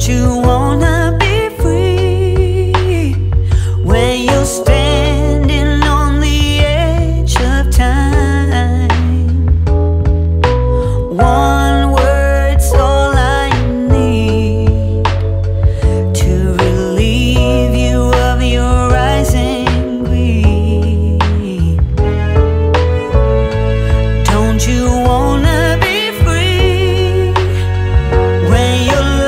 Don't you wanna be free when you're standing on the edge of time? One word's all I need to relieve you of your rising greed. Don't you wanna be free when you're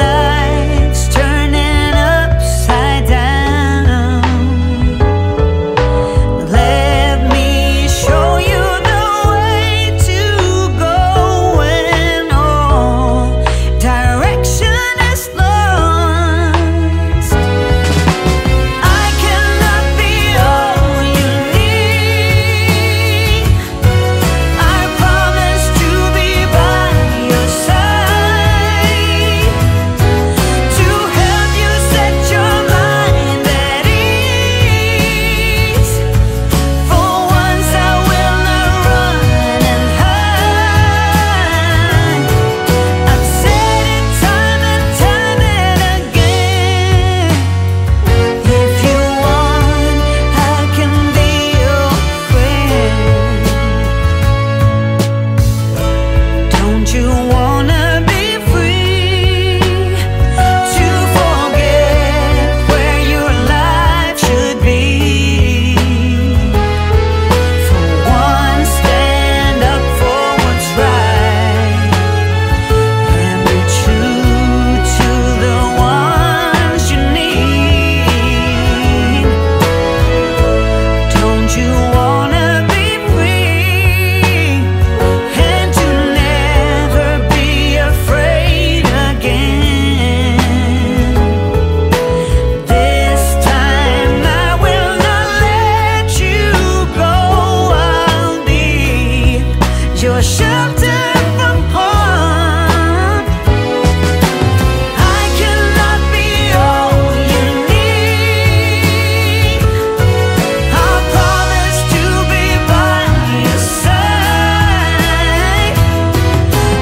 shelter from harm. I cannot be all you need. I promise to be by your side,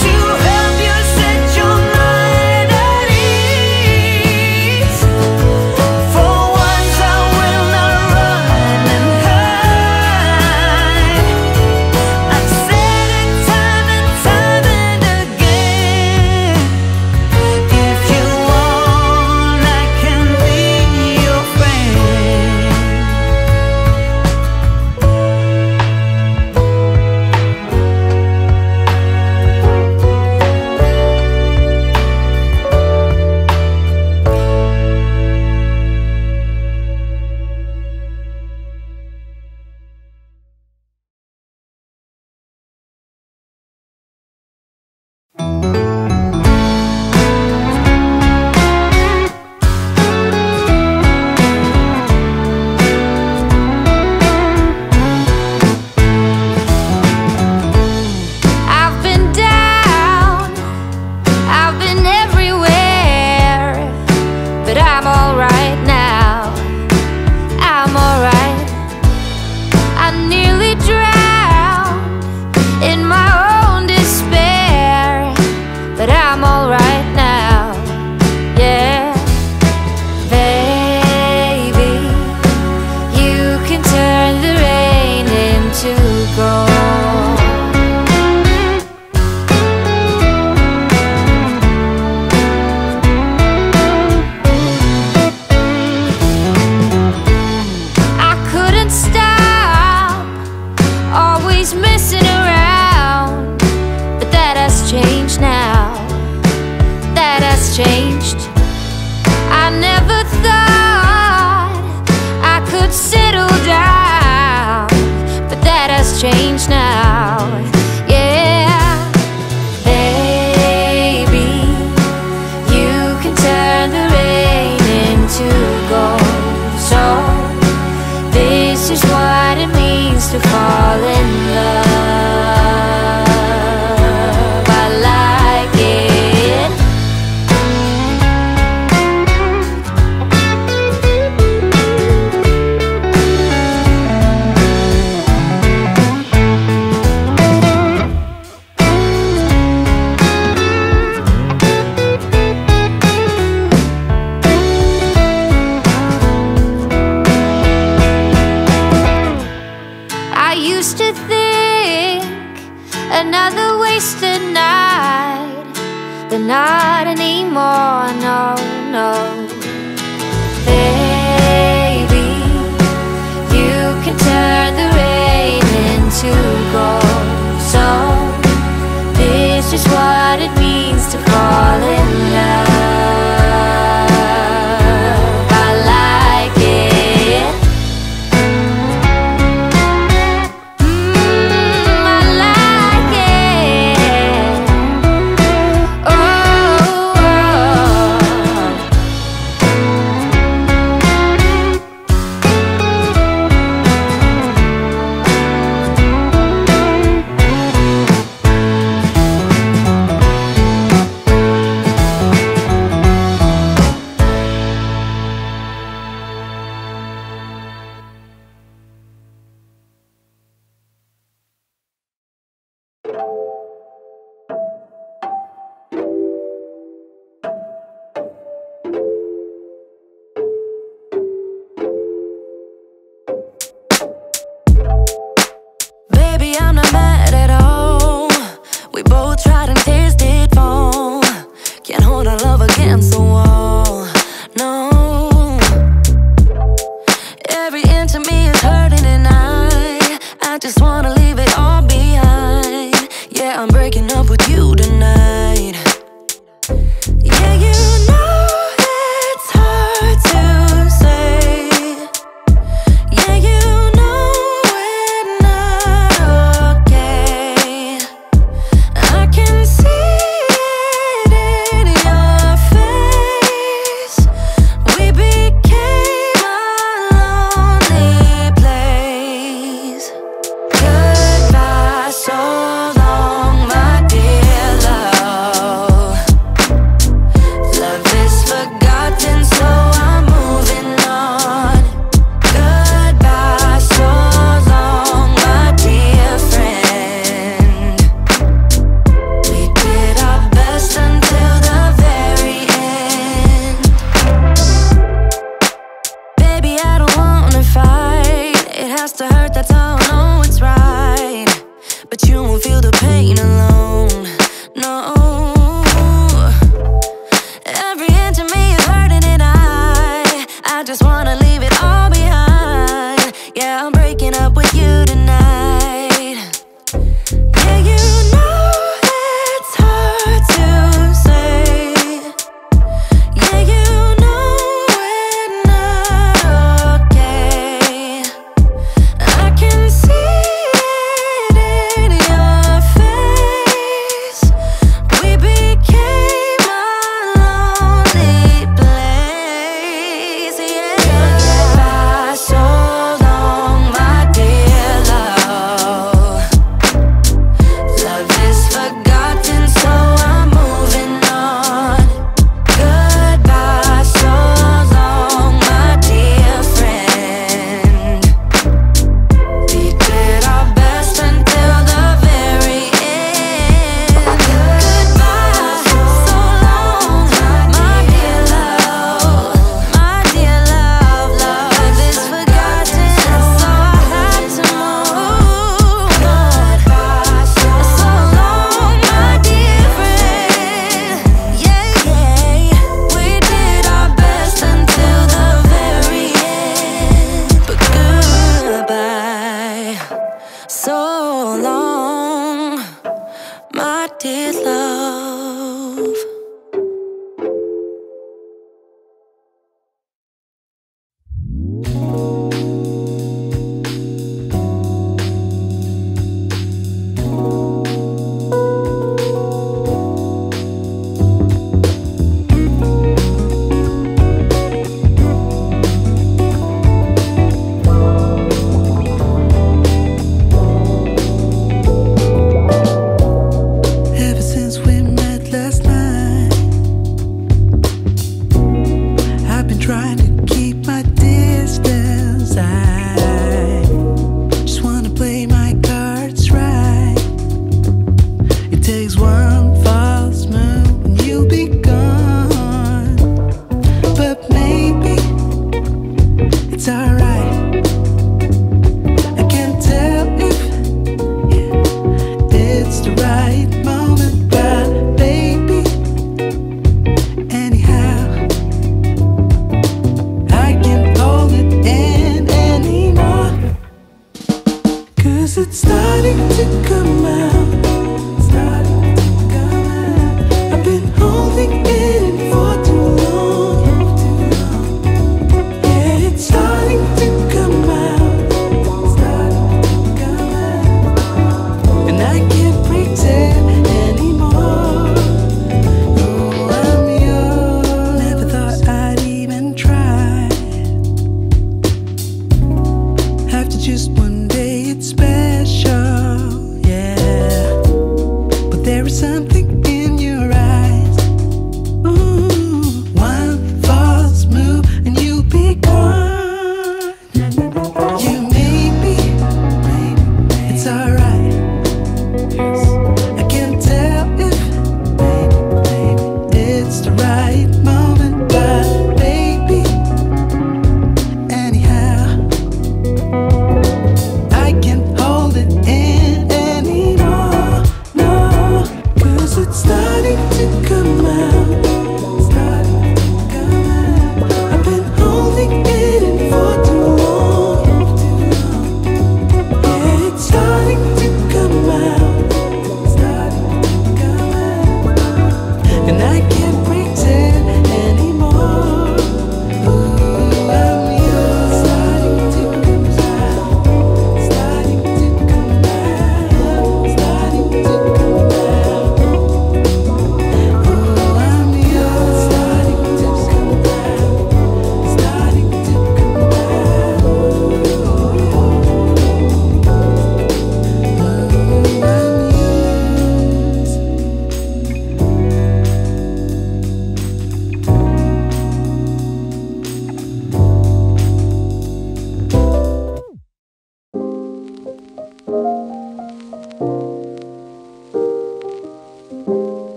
to help you set your mind at ease. For once I will not run and hide. I've said change now, yeah. Baby, you can turn the rain into gold. So this is what it means to fall in love. I like it. hide anymore, no, no. Baby, you can turn the rain into gold. So this is what it means to fall in love. I like it. I like it. Oh,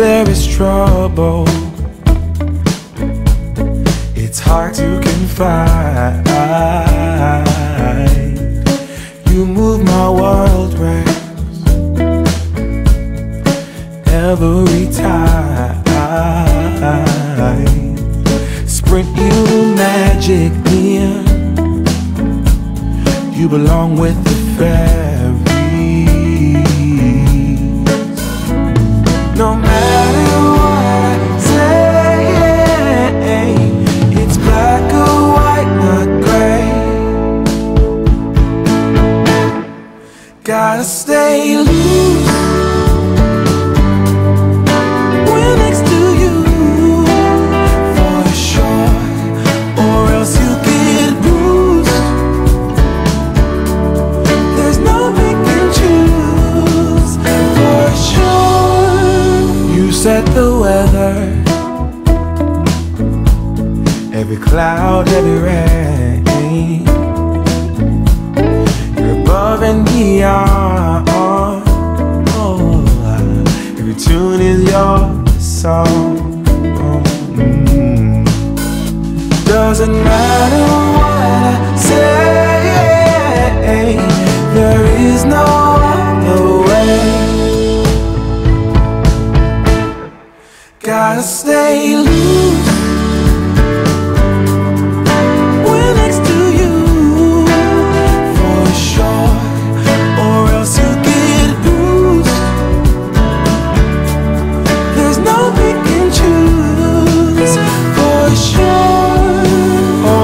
there is trouble, it's hard to confide. You move my world round every time. Sprint you magic near, you belong with the fairies. No matter what I say, it's black or white, not gray. Gotta stay loose. Set the weather, every cloud, every rain, you're above and beyond. Oh, every tune is your song. Doesn't matter what I say, there is no other way. Gotta stay loose when next to you, for sure, or else you'll get bruised. There's no pick and choose, for sure. Oh,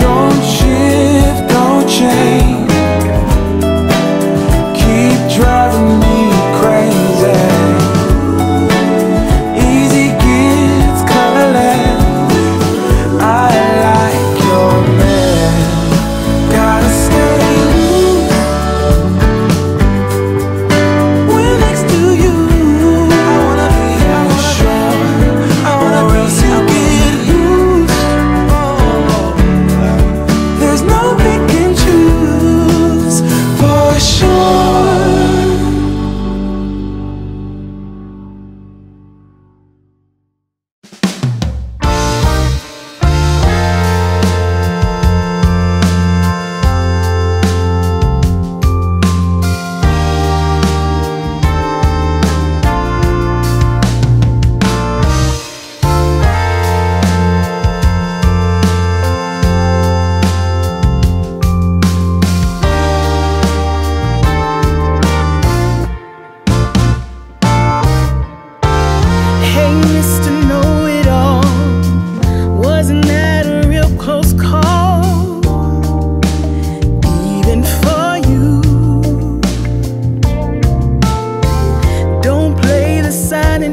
don't shift, don't change, keep driving me crazy.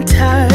Time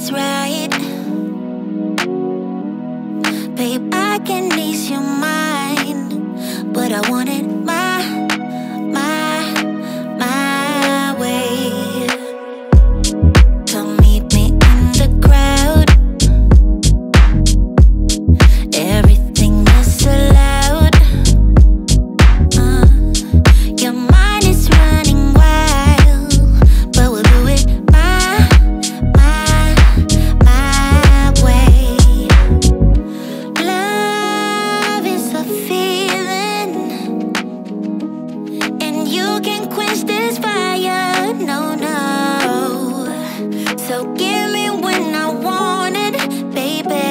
it's right. Babe, I can lease you mine, but I want it my way. So meet me in the crowd, everything is allowed. Your mind is running wild, but we'll do it my way. Love is a feeling, and you can quench this fire, no. So give me when I want it, baby,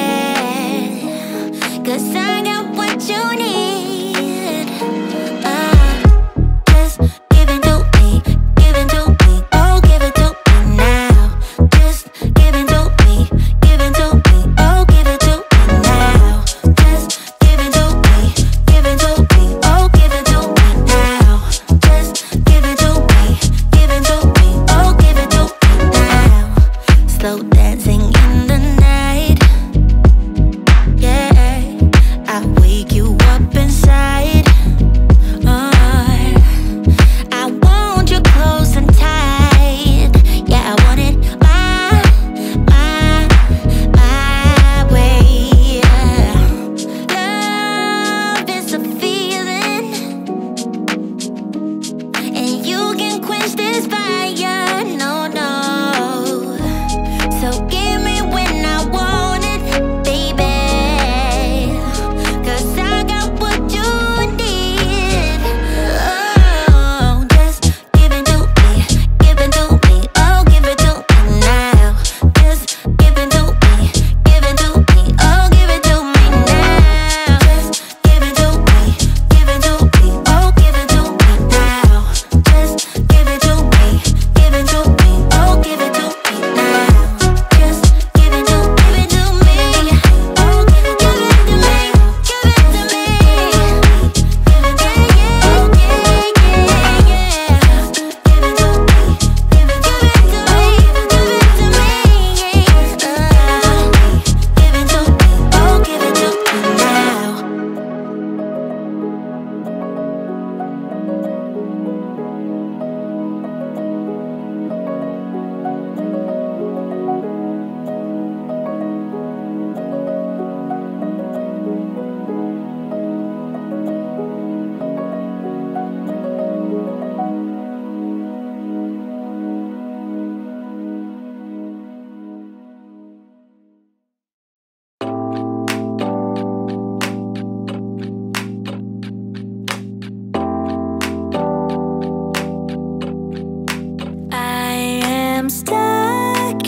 'cause I got what you need. Slow dancing in the night, yeah, I wake you up inside. I want you close and tight, yeah, I want it my way. Love is a feeling, and you can quench this fire, no. I'm stuck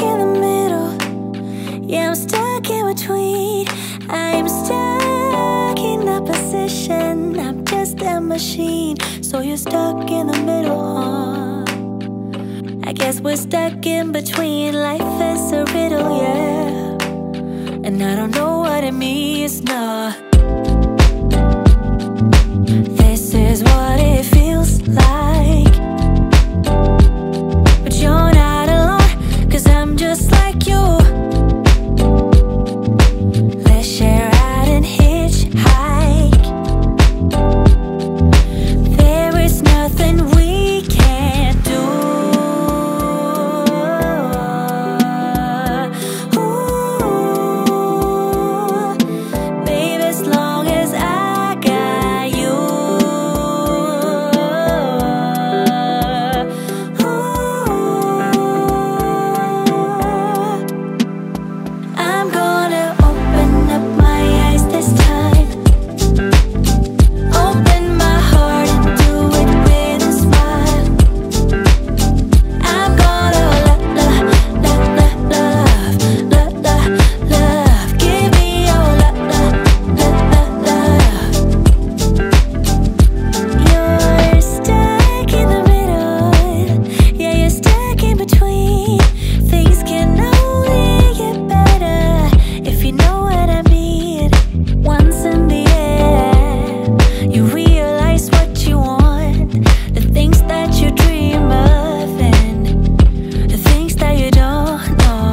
in a position, I'm just a machine, so you're stuck in the middle. I guess we're stuck in between, life is a riddle, yeah, and I don't know what it means, no. This is what it feels like, but you're not alone, 'cause I'm just like you. Dream of and the things that you don't know.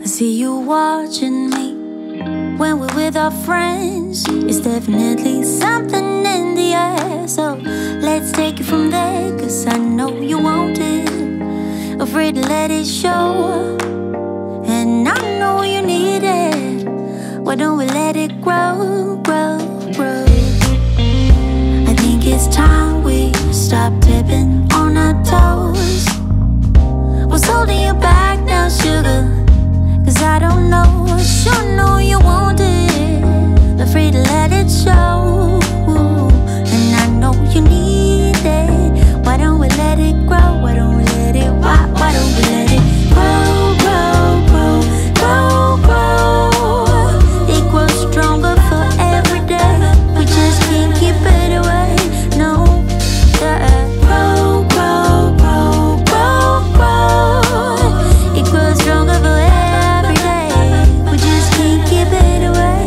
I see you watching me when we're with our friends. It's definitely something in the air, so let's take it from there, cause I know you want it, afraid to let it show, and I know you need it. Why don't we let it grow, grow, grow? I think it's time we stop tipping on our toes. What's holding you back now, sugar? Cause I don't know, I sure know you want it, afraid to let it show, and I know you need it. Why don't we let it grow? Why don't we let it, why don't we let it grow, grow, grow, grow, grow? It grows stronger for every day. We just can't keep it away, no. Grow, grow, grow, grow, grow. It grows stronger for every day. We just can't keep it away.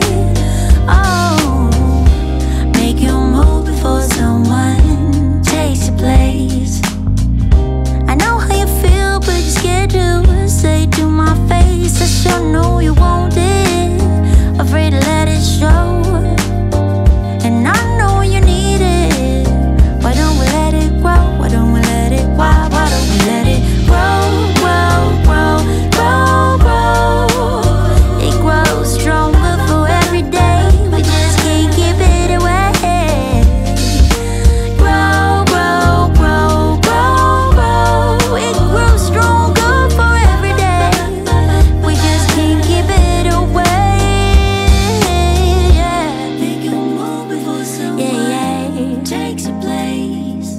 Oh, make your move before someone takes your place. I know how you feel, but you're scared to say to my face. I sure know you want it, afraid to let it show, and I know you need it. Why don't we let it grow? Why don't we let it, why don't we let it grow, grow, grow, grow, grow? It grows stronger for every day. We just can't keep it away. Grow, grow, grow, grow, grow. It grows stronger for every day. We just can't keep it away. Yeah. Make a move before someone takes your place.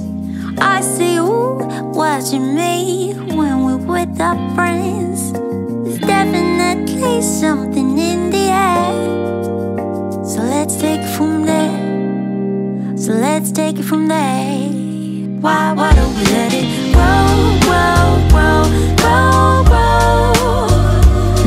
I see you watching me when we're with our friends. There's definitely something in the air, so let's take it from there. So let's take it from there. Why don't we let it grow, grow, grow, grow, grow?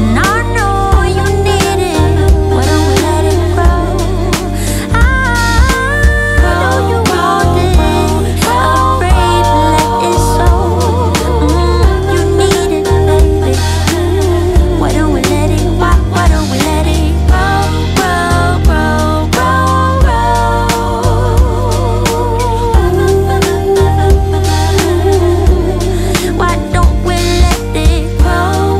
And I know you need it. Why don't we let it grow? I know you want it, afraid to let it show. You need it, baby. Why don't we let it? Why don't we let it grow, grow, grow, grow, grow? Why don't we let it grow, grow, grow, grow, grow? Why don't we let it grow? Why don't we let it? Why don't we let it grow? Yeah,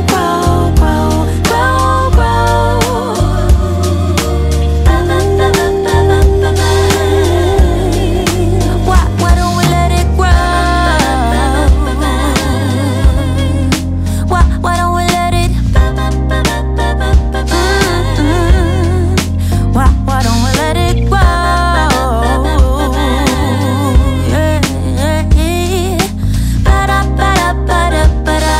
yeah, yeah. Ba-da, ba-da, ba-da, ba-da.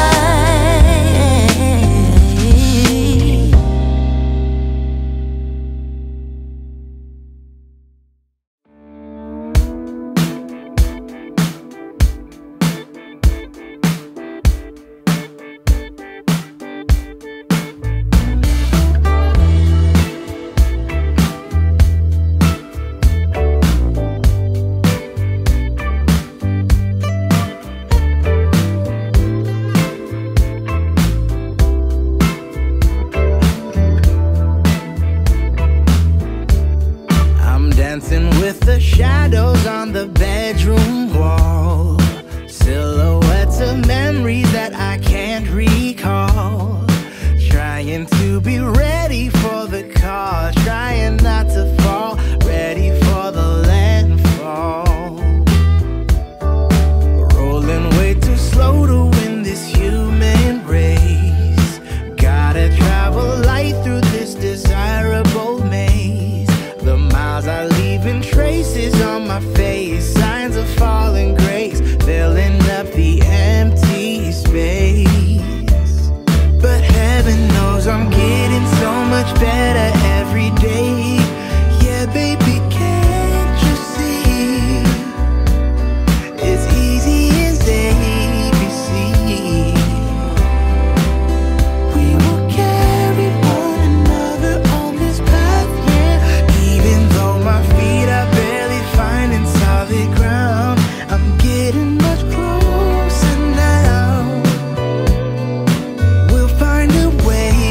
I'm dancing with the shadows on the bedroom wall, silhouettes of memories that I can't recall. Trying to be ready for the call, trying not to fall, ready for the landfall. Rolling way too slow to win this human race. Gotta travel light through this desirable maze. The miles are leaving traces on my face, signs of fallen grace, filling up the empty space. But heaven knows I'm getting so much better every day. Yeah, baby, can't you see? It's easy as ABC. We will carry one another on this path, yeah. Even though my feet are barely finding solid ground, I'm getting much closer now. We'll find a way.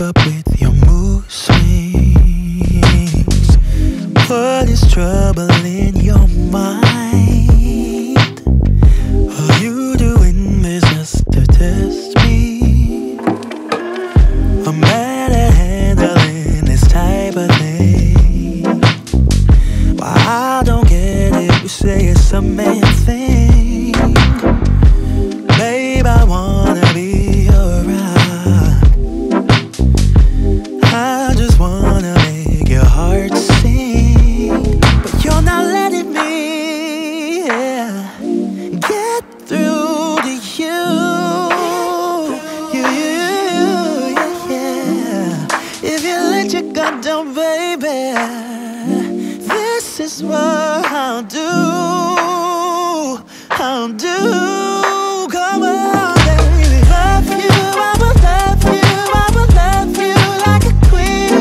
keep up with your mood swings. What is troubling your mind? Are you doing this just to test me? I'm bad at handling this type of thing. Why I don't get it, you say it's a man thing. Babe, I wanna be down, baby. This is what I'll do. I'll do. Come on, baby. Love you, I will love you, I will love you like a queen.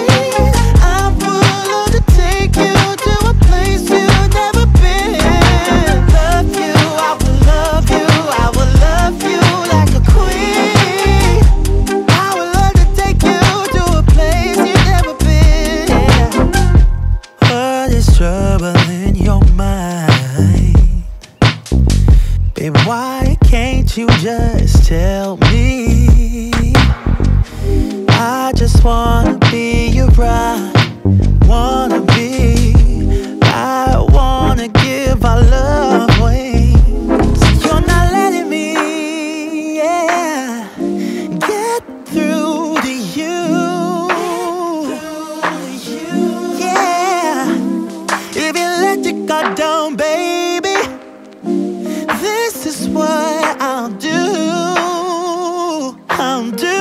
I'm willing to take you to a place you've never been. Love you, I will love you, I will love you like a queen. I will love to take you to a place you've never been. What is trouble in your mind? Babe, why can't you just tell me? I just wanna be your bride, wanna be. I wanna give our love wings. You're not letting me, yeah, get through to you. Yeah, if you let your guard down, baby, this is what I'll do. I'll do.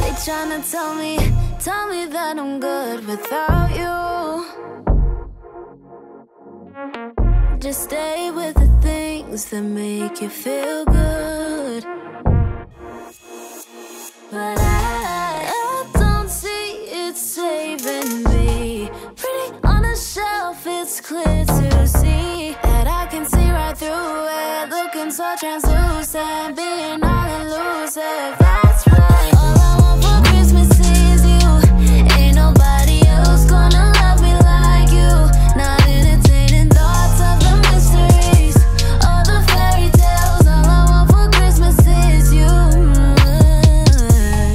They tryna tell me that I'm good without you. Just stay with the things that make you feel good. But I don't see it saving me. Pretty on a shelf, it's clear to see that I can see right through it. Looking so translucent, being all elusive. That's right. All I want for Christmas is you. Ain't nobody else gonna love me like you. Not entertaining thoughts of the mysteries, all the fairy tales. All I want for Christmas is you.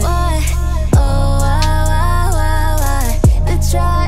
Why? Oh, why? They try.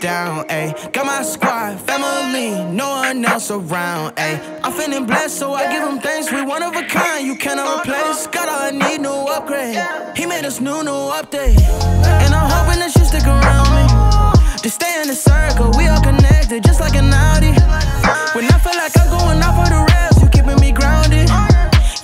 Down, ayy. Got my squad, family, no one else around, ayy. I'm feeling blessed, so I give them thanks. We one of a kind, you cannot replace. God, I need no upgrade. He made us new update. And I'm hoping that you stick around me. Just stay in the circle, we all connected, just like an Audi. When I feel like I'm going off of the rails, you keeping me grounded.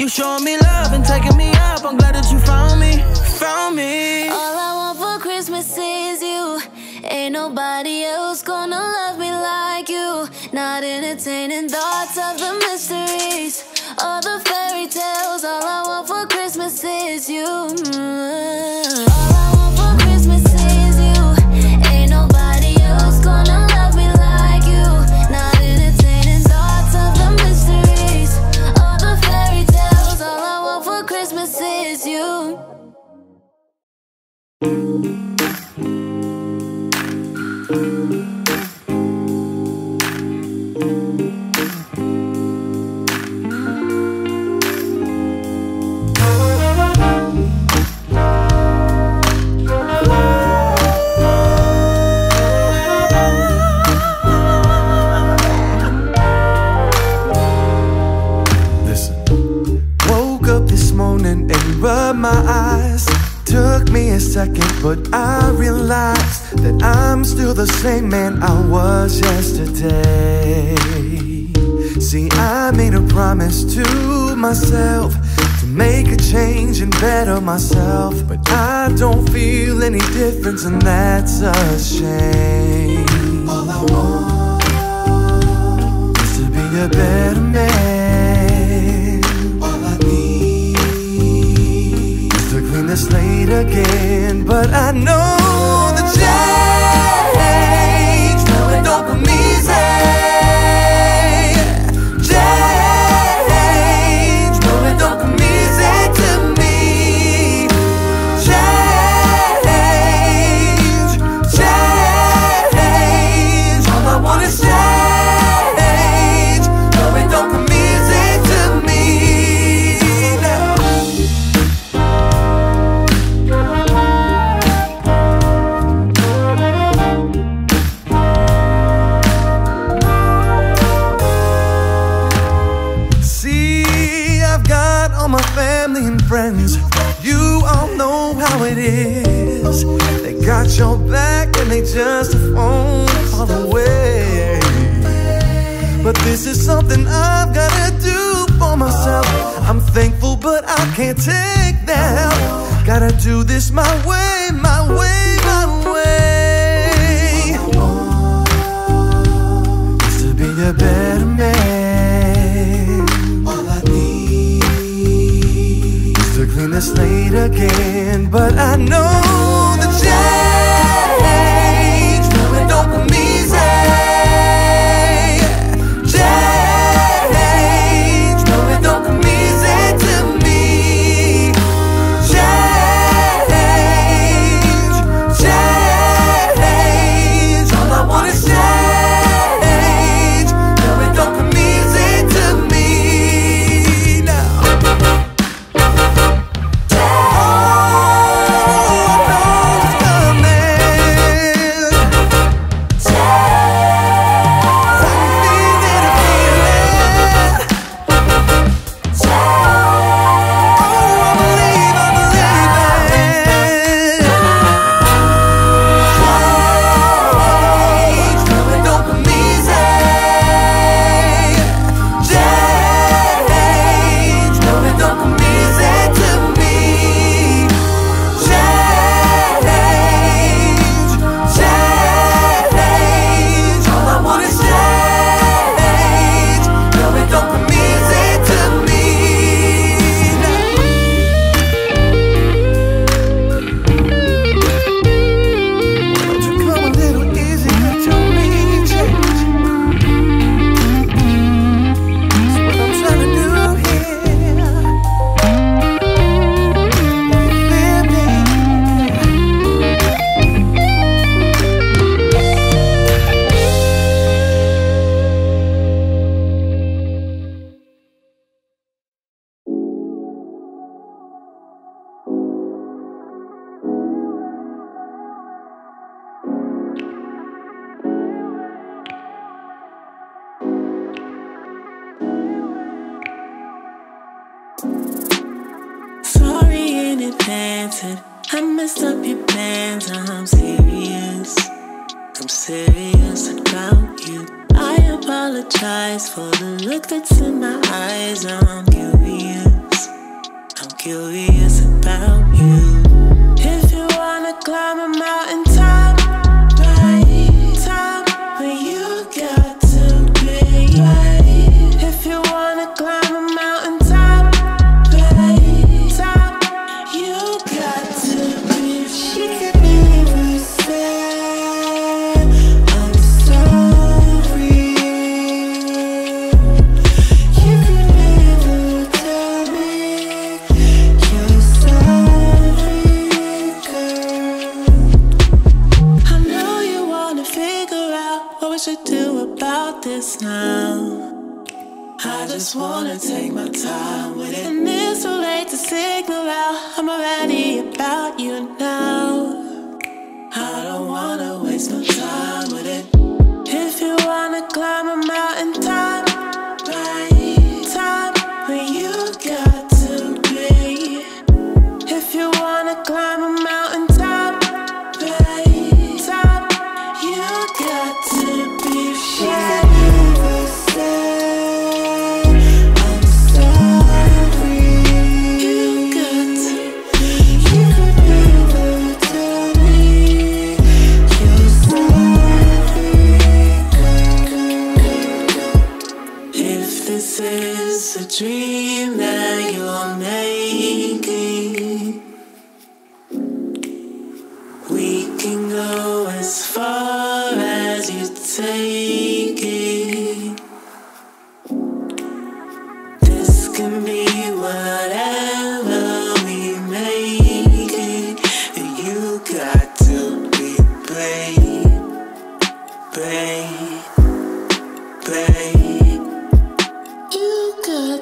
You showing me love and taking me up. I'm glad that you found me, found me. All I want for Christmas is you. Ain't nobody else gonna love me like you. Not entertaining thoughts of the mysteries, all the fairy tales. All I want for Christmas is you. All I want for Christmas is you. Ain't nobody else gonna love me like you. Not entertaining thoughts of the mysteries, all the fairy tales. All I want for Christmas is you. Rubbed my eyes, took me a second, but I realized that I'm still the same man I was yesterday. See, I made a promise to myself to make a change and better myself, but I don't feel any difference, and that's a shame. All I want is to be a better man. Late again, but I know the change coming up for me. Change coming up for me. Say to me, change. All I want is change coming up for me. Say to me now. Friends, you all know how it is. They got your back and they just a phone call away. But this is something I've gotta do for myself. I'm thankful, but I can't take that help. Gotta do this my way, my way, my way. All I want is to be a better man. All I need, clean the slate again, but I know the change coming up for me. Say, change coming up for me. Say to me, change. dancing. I messed up your plans. I'm serious. I'm serious about you. I apologize for the look that's in my eyes. I'm curious. I'm curious about you. If you wanna climb a mountain, just wanna take my time with it. And it's too late to signal out. I'm already about you now. I don't wanna waste no time with it. If you wanna climb a mountain, time when you got to be. If you wanna climb a mountain, time you got to be shy. This is a dream that you are making. We can go as far as you take it. This can be whatever we make it. And you got to be brave, brave, brave.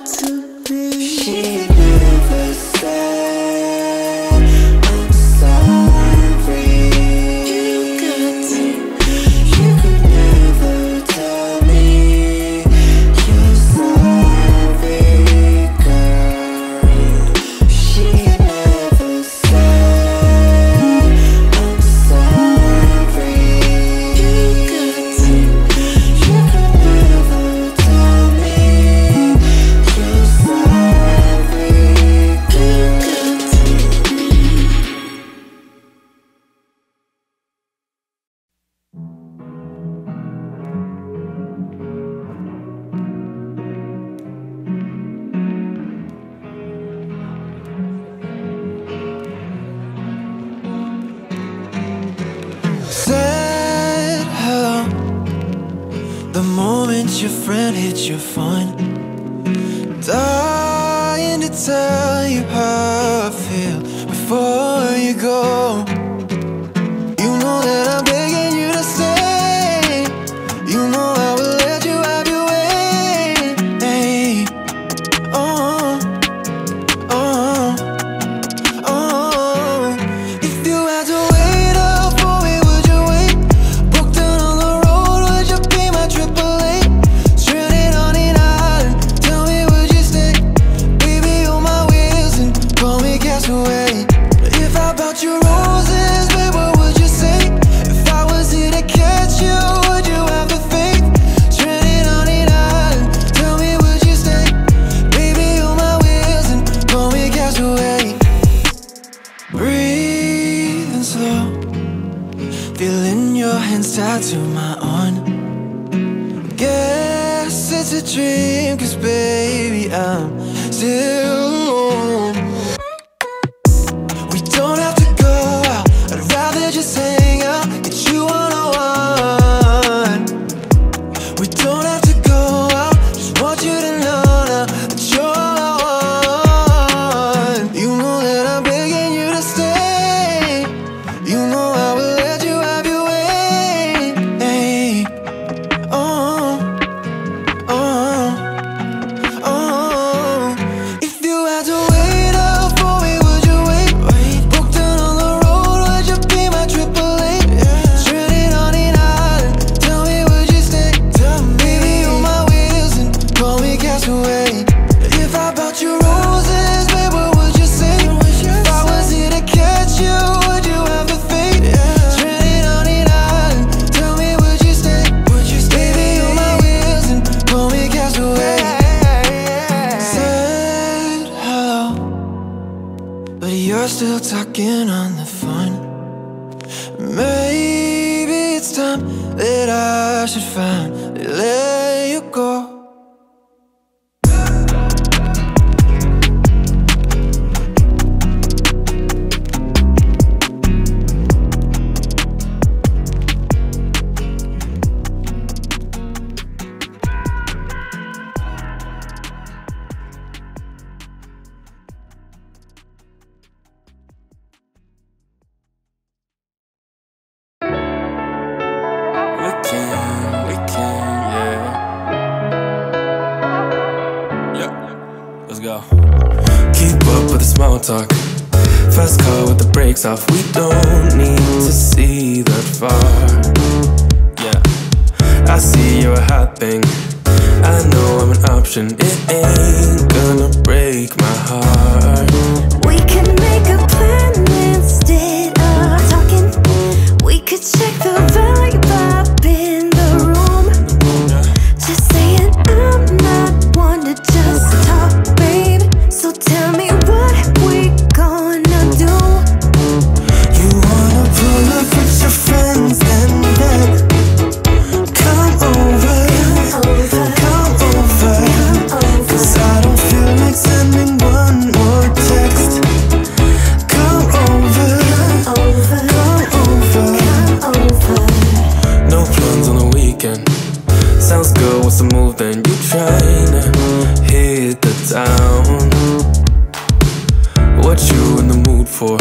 To be. She never said I'm sorry. You got to. You could never tell me you're sorry, girl. She never said I'm sorry. You got to. You could never tell me. Said hello the moment your friend hit your phone. Dying to tell you how I feel before you go. You know that I'm begging you to stay. You know I will let you have your way. Hey. Oh, oh, oh. If you had to wait up for me, would you wait? Broke down on the road, would you be my triple A? Stranded on an island, tell me would you stay? Baby, on my wheels and call me Castaway. If I bought you roses, babe, what would you say? If I was here to catch you, would you have the faith? Stranded on an island, tell me would you stay? Baby, on my wheels and call me Castaway. Breathing slow, feeling your hands tied to my arm. Guess it's a dream, cause baby, I'm still alone. We don't have to go out, I'd rather just hang out, get you one-on-one. We don't have to go out, just want you to know now that you're all I want. You know that I'm begging you to stay. You know I will let you have your way. Hey. Oh, oh, oh. If you talking on the phone. Maybe it's time that I should finally let you go. Small talk, fast car with the brakes off. We don't need to see that far. Yeah, I see you're a hot thing. I know I'm an option. It ain't gonna break my heart. We can make a plan instead of talking. We could check the vibe up in the room. Just saying I'm not one to just talk, babe. So tell me, what we gonna do? You wanna pull up with your friends and then come over, come over. Cause I don't feel like sending one more text. Come over. No plans on the weekend. Sounds good, what's the move then? You tryna hit the town. What you in the mood for?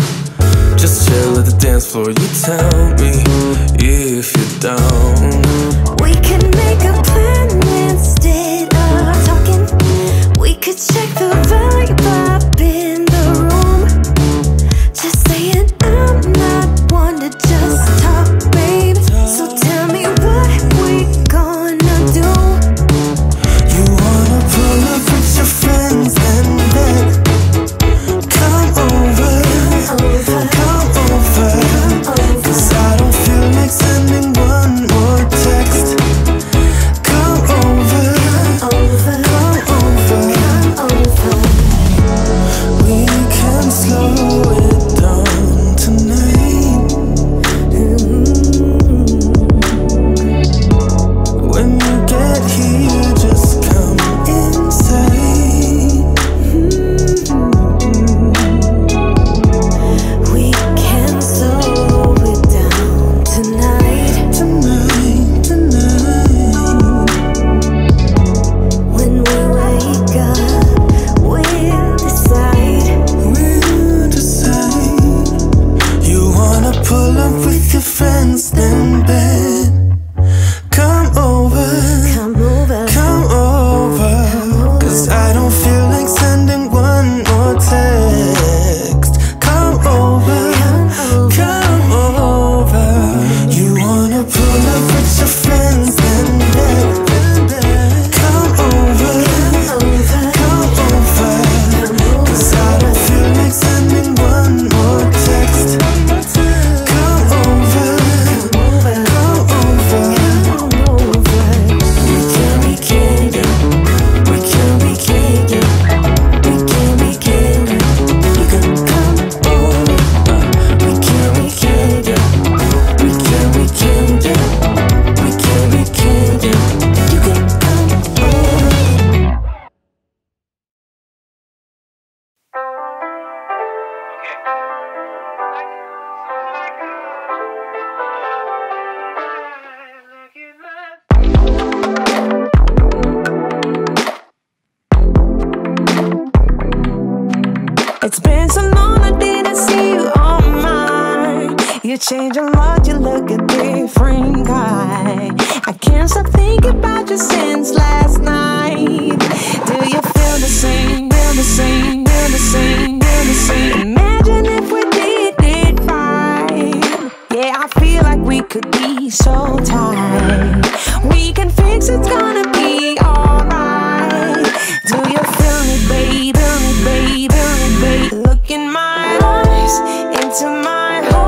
Just chill at the dance floor. You tell me if you're down. We can make a plan instead of talking. We could check the vibe up in the room. Just saying I'm not one to just talk, babe. So tell me, what we gonna do? You wanna pull up with your friends and then Come over. Cause I don't feel like sending one more text. Come over. We can slow it down tonight. When you get here, just come inside. Change a lot, you look a different guy. I can't stop thinking about you since last night. Do you feel the same? Feel the same? Imagine if we did it right. Yeah, I feel like we could be so tight. We can fix it's gonna be alright. Do you feel me, babe? Feel me, babe? Look in my eyes, into my heart.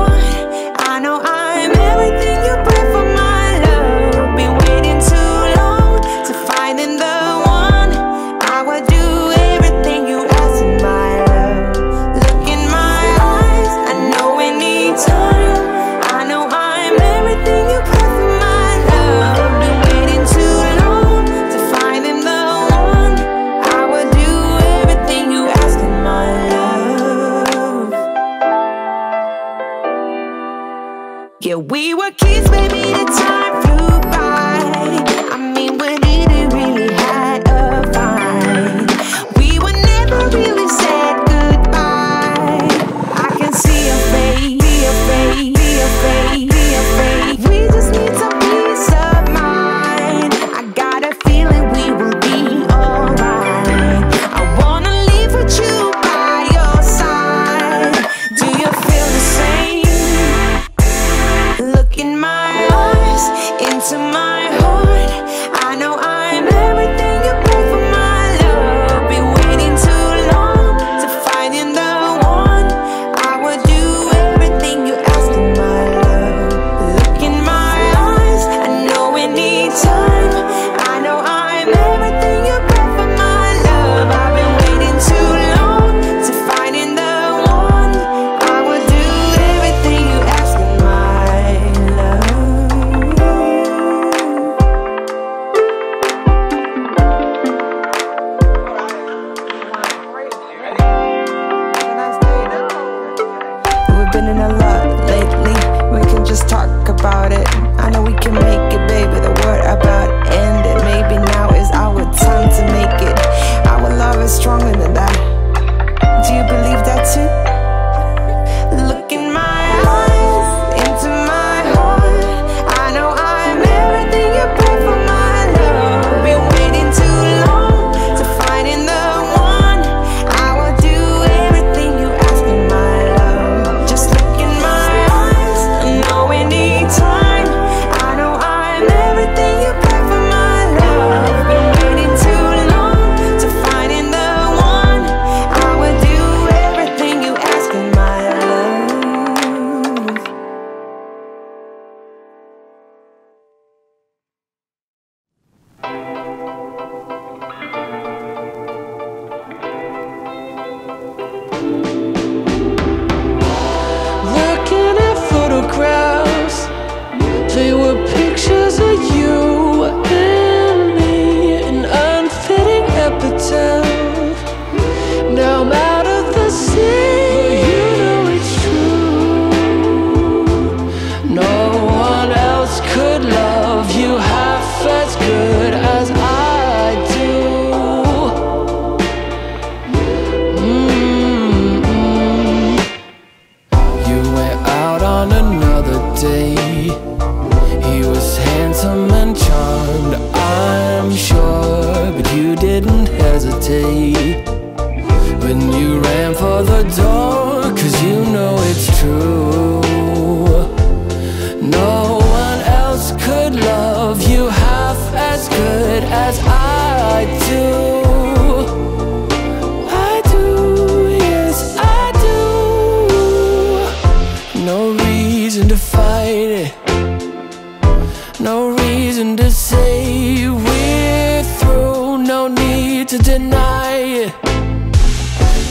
No reason to say we're through, no need to deny it,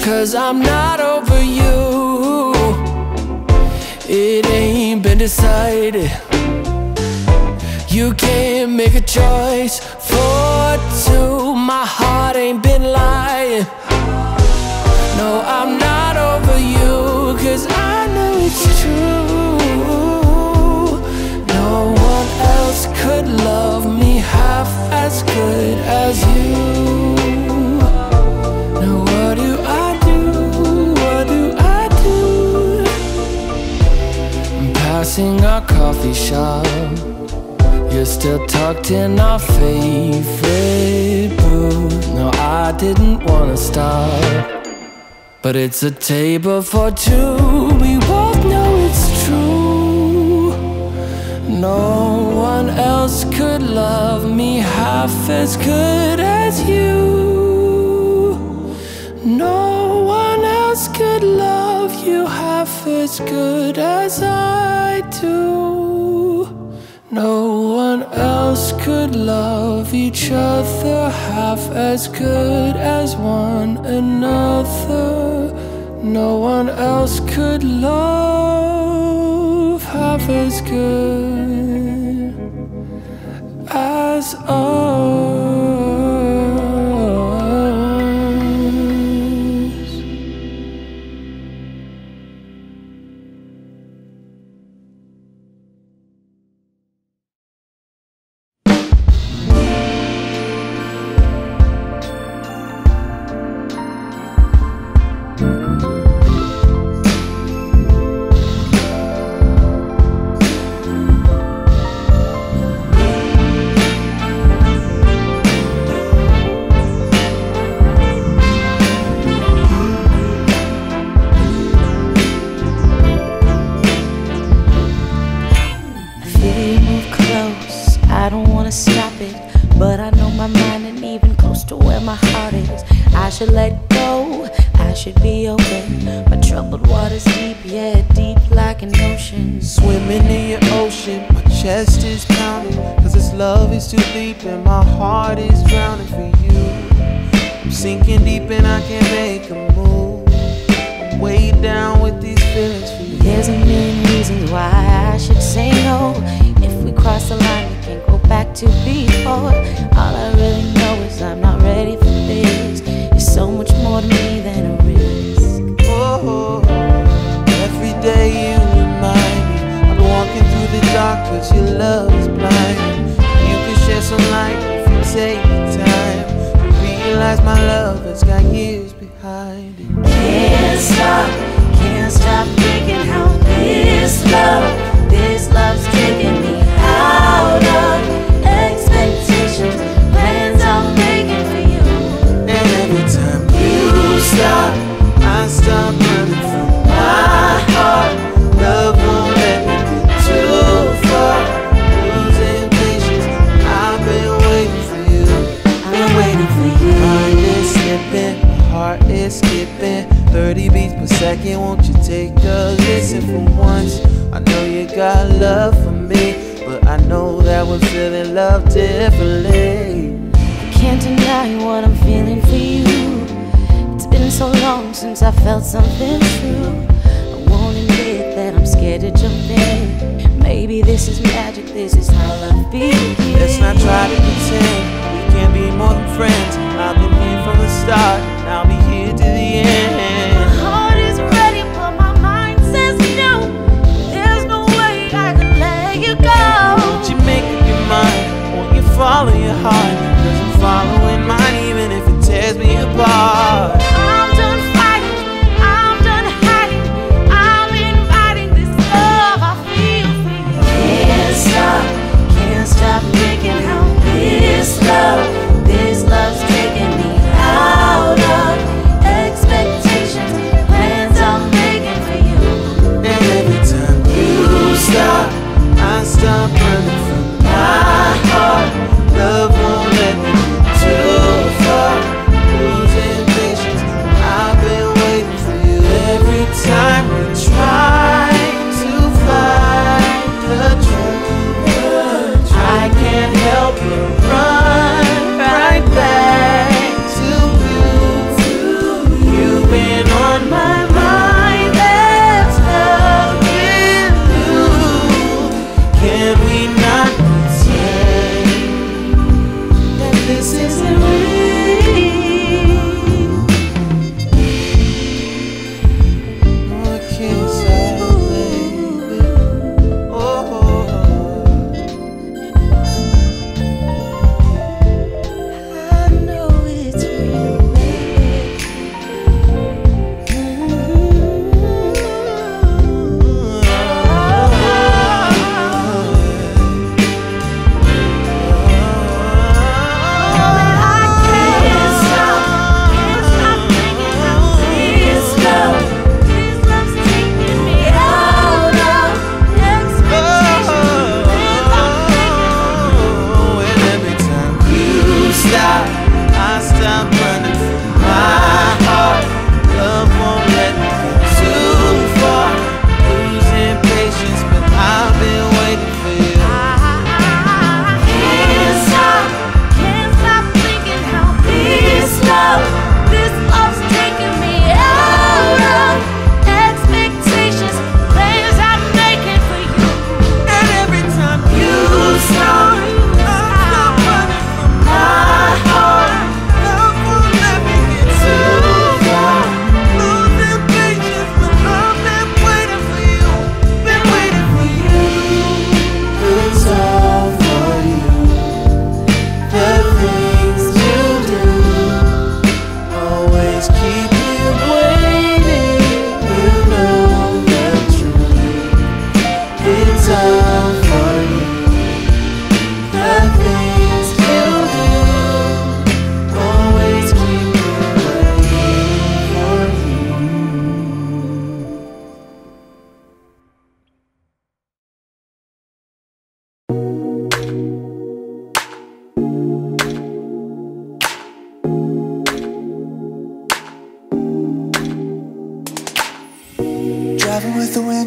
'cause I'm not over you. It ain't been decided. You can't make a choice for two. My heart ain't been lying. No, I'm not over you, 'cause I know it's true. No one else could love me half as good as you. Now what do I do? What do I do? I'm passing our coffee shop. You're still tucked in our favorite booth. No, I didn't wanna stop, but it's a table for two. We both know it's true. No one else could love me half as good as you. No one else could love you half as good as I do. No one else could love each other half as good as one another. No one else could love half as good as us. Let go, I should be okay. My troubled water's deep, yeah, deep like an ocean. Swimming in your ocean, my chest is pounding, 'cause this love is too deep and my heart is drowning for you. I'm sinking deep and I can't make a move. I'm way down with these feelings for you. There's a million reasons why I should say no. If we cross the line, we can't go back to before. All I really know is I'm not ready for this. So much more to me than a risk. Oh, every day you remind me I'm walking through the dark, 'cause your love is blind. You can share some light if you take the time to realize my love has got years behind it. Can't stop thinking how this love's taking me out of expectations, plans I'm making for you. Stop, I stop running from my heart. Love won't let me get too far. Losing patience, I've been waiting for you. I've been waiting for you. Mind is slipping, heart is skipping 30 beats per second, won't you take a listen for once? I know you got love for me, but I know that we're feeling love differently. I can't deny what I'm feeling for you. Been so long since I felt something true. I won't admit that I'm scared to jump in. Maybe this is magic, this is how love begins. Let's not try to pretend we can be more than friends. I've been here from the start, and I'll be here to the end. My heart is ready, but my mind says no. There's no way I can let you go. Won't you make up your mind? Won't you follow your heart? 'Cause I'm following mine, even if it tears me apart. This love's taking me out of expectations, plans I'm making for you. And every time you stop, I stop running from my heart. Love won't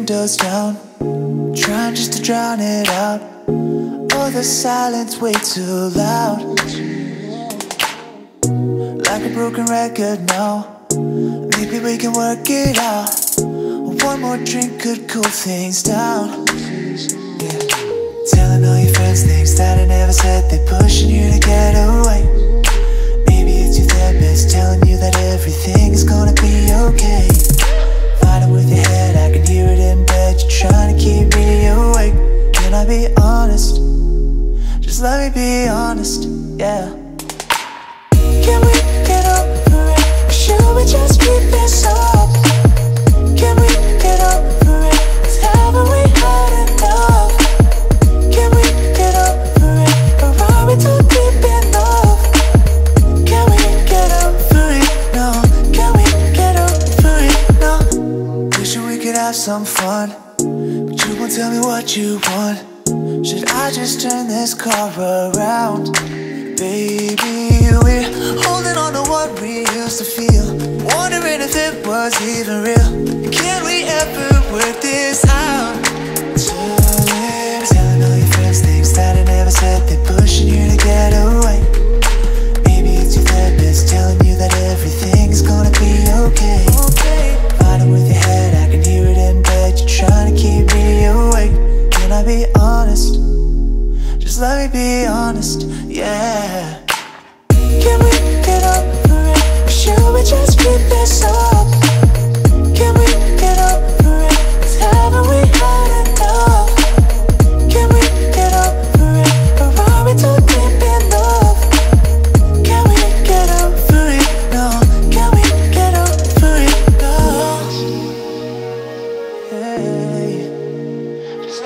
windows down, trying just to drown it out. Oh, the silence way too loud. Like a broken record now, maybe we can work it out. One more drink could cool things down, yeah. Telling all your friends things that I never said, they're pushing you to get away. Maybe it's your therapist telling you that everything is gonna be okay. Fighting with your head, I can hear it in bed. You're trying to keep me awake. Can I be honest? Just let me be honest, yeah. Can we get over it? Or should we just keep this up? Can we get over it? 'Cause haven't we had enough? Can we get over it? Or are we too deep in love? Can we get over it? No. Can we get over it? No. Wishing we could have some fun, but you won't tell me what you want. Should I just turn this car around? Baby, we're holding on to what we used to feel, wondering if it was even real. Can we ever work this out? Telling all your friends things that I never said, they're pushing you to get away. Maybe it's your therapist telling you that everything's gonna be okay. Fighting with your head, I can hear it in bed. You're trying to keep me awake. Can I be honest? Just let me be honest, yeah. Can we get over it? Or should we just keep this up? Can we get over it? 'Cause haven't we had enough? Can we get over it? Or are we too deep in love? Can we get over it? No. Can we get over it? No. Hey. Just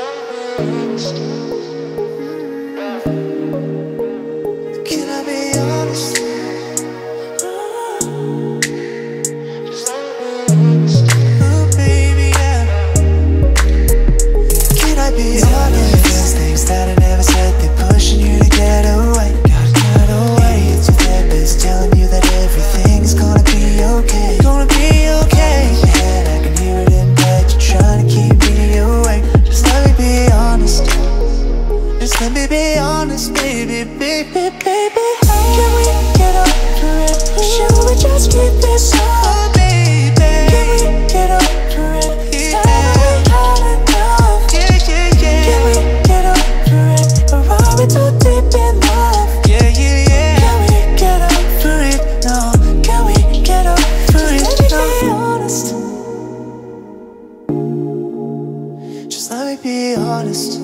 let me be honest.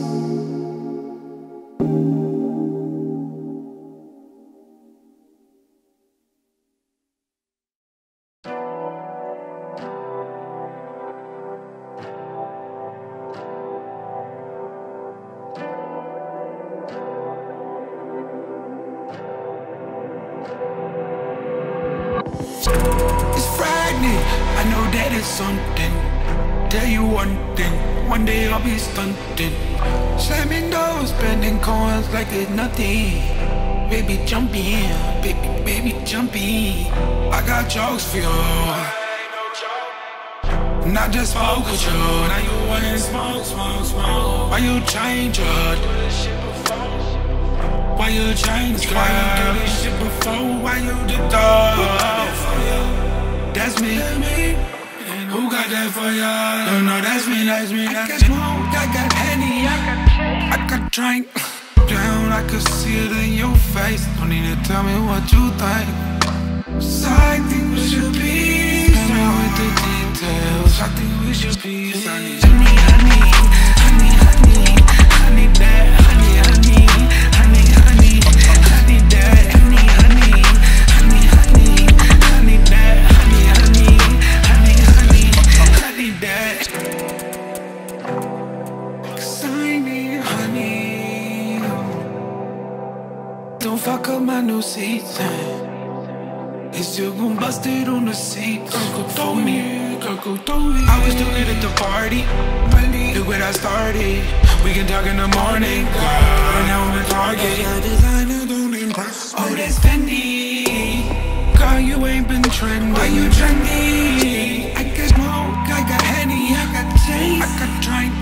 I like a drink.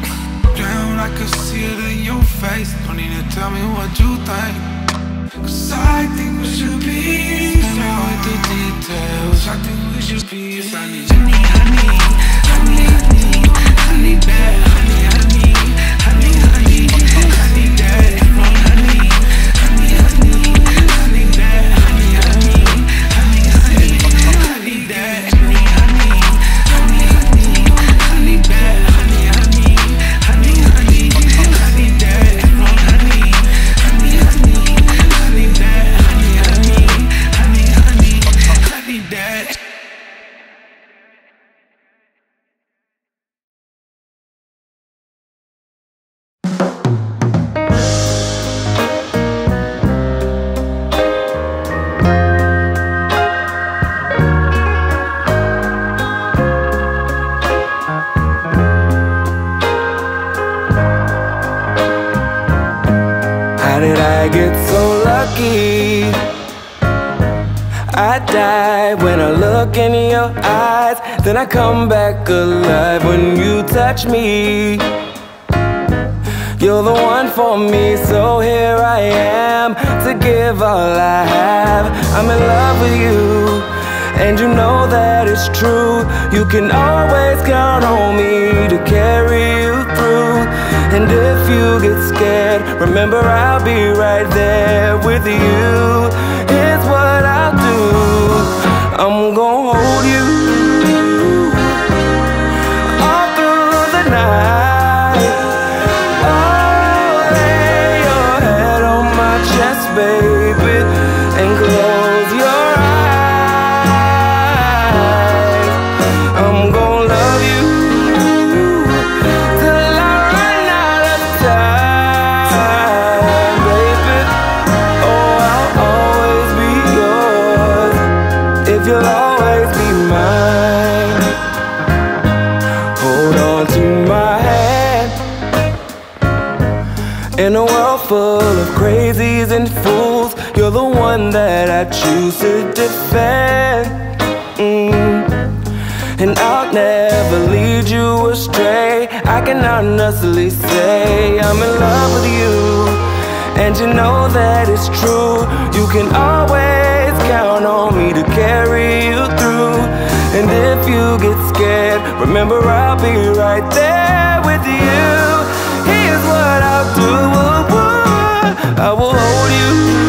Damn, I could see it in your face. Don't need to tell me what you think, 'cause I think we should be spend all the details. I think we should be. Yes, I need honey, honey, honey, honey, honey, that honey, honey, honey, honey, honey, that honey, honey, honey, honey, that honey, honey, honey, honey, honey, that then I come back alive when you touch me. You're the one for me, so here I am to give all I have. I'm in love with you, and you know that it's true. You can always count on me to carry you through. And if you get scared, remember I'll be right there with you. Here's what I'll do, I'm gonna hold you and fools. You're the one that I choose to defend. And I'll never lead you astray. I can honestly say I'm in love with you, and you know that it's true. You can always count on me to carry you through. And if you get scared, remember I'll be right there with you. Here's what I'll do, I will hold you.